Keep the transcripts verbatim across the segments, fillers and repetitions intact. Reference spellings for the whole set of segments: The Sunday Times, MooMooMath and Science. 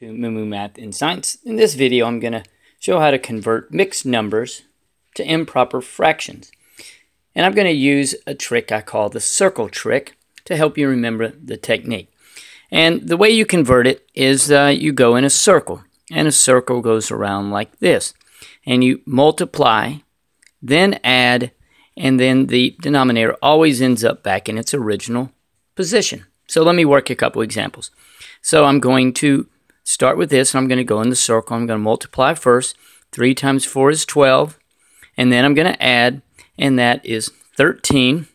to MooMooMath and Science. In this video, I'm going to show how to convert mixed numbers to improper fractions. And I'm going to use a trick I call the circle trick to help you remember the technique. And the way you convert it is uh, you go in a circle, and a circle goes around like this. And you multiply, then add, and then the denominator always ends up back in its original position. So let me work a couple examples. So I'm going to start with this, and I'm going to go in the circle. I'm going to multiply first. three times four is twelve, and then I'm going to add, and that is thirteen.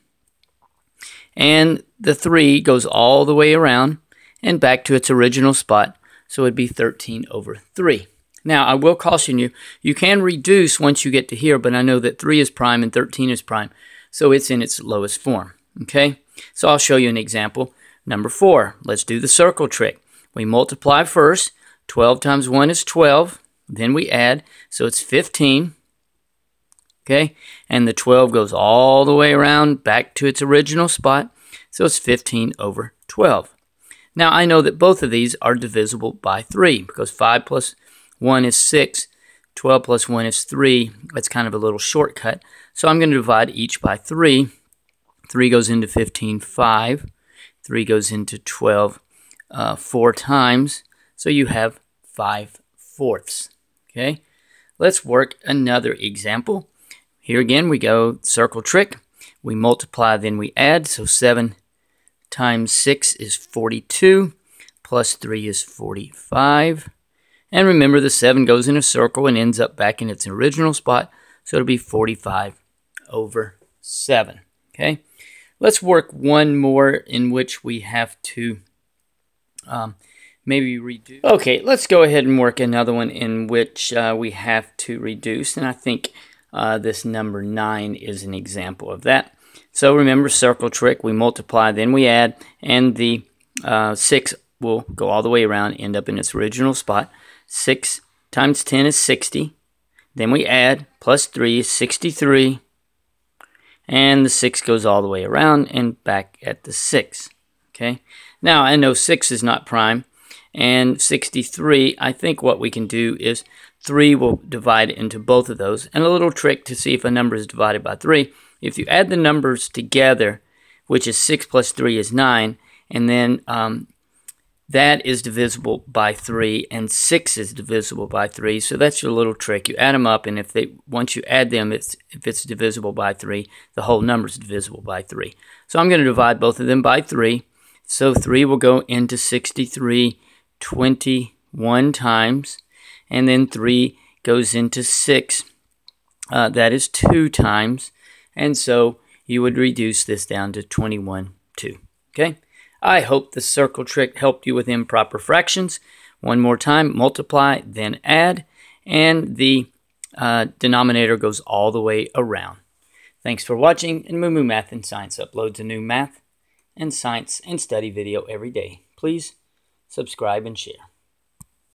And the three goes all the way around and back to its original spot, so it would be thirteen over three. Now, I will caution you, you can reduce once you get to here, but I know that three is prime and thirteen is prime, so it's in its lowest form, okay? So I'll show you an example. Number four, let's do the circle trick. We multiply first. twelve times one is twelve. Then we add, so it's fifteen. Okay, and the twelve goes all the way around back to its original spot, so it's fifteen over twelve. Now, I know that both of these are divisible by three, because five plus one is six, twelve plus one is three. That's kind of a little shortcut. So I'm going to divide each by three. three goes into fifteen, five. three goes into twelve uh, four times, so you have five fourths. Okay, let's work another example. Here again we go circle trick. We multiply, then we add, so seven times six is forty-two, plus three is forty-five. And remember, the seven goes in a circle and ends up back in its original spot, so it'll be forty-five over seven. Okay, let's work one more in which we have to um, maybe reduce. Okay, let's go ahead and work another one in which uh, we have to reduce, and I think uh, this number nine is an example of that. So remember, circle trick, we multiply, then we add, and the uh, six will go all the way around, end up in its original spot. six times ten is sixty, then we add, plus three is sixty-three, and the six goes all the way around and back at the six. Okay, now I know six is not prime, and sixty-three, I think what we can do is three will divide into both of those. And a little trick to see if a number is divided by three, if you add the numbers together, which is six plus three is nine, and then um, that is divisible by three, and six is divisible by three. So that's your little trick. You add them up, and if they once you add them, it's, if it's divisible by three, the whole number is divisible by three. So I'm going to divide both of them by three. So three will go into sixty-three twenty-one times, and then three goes into six. Uh, that is two times, and so you would reduce this down to twenty-one, two. Okay? I hope the circle trick helped you with improper fractions. One more time, multiply, then add, and the uh, denominator goes all the way around. Thanks for watching, and MooMooMath and Science uploads a new math and science and study video every day. Please subscribe and share.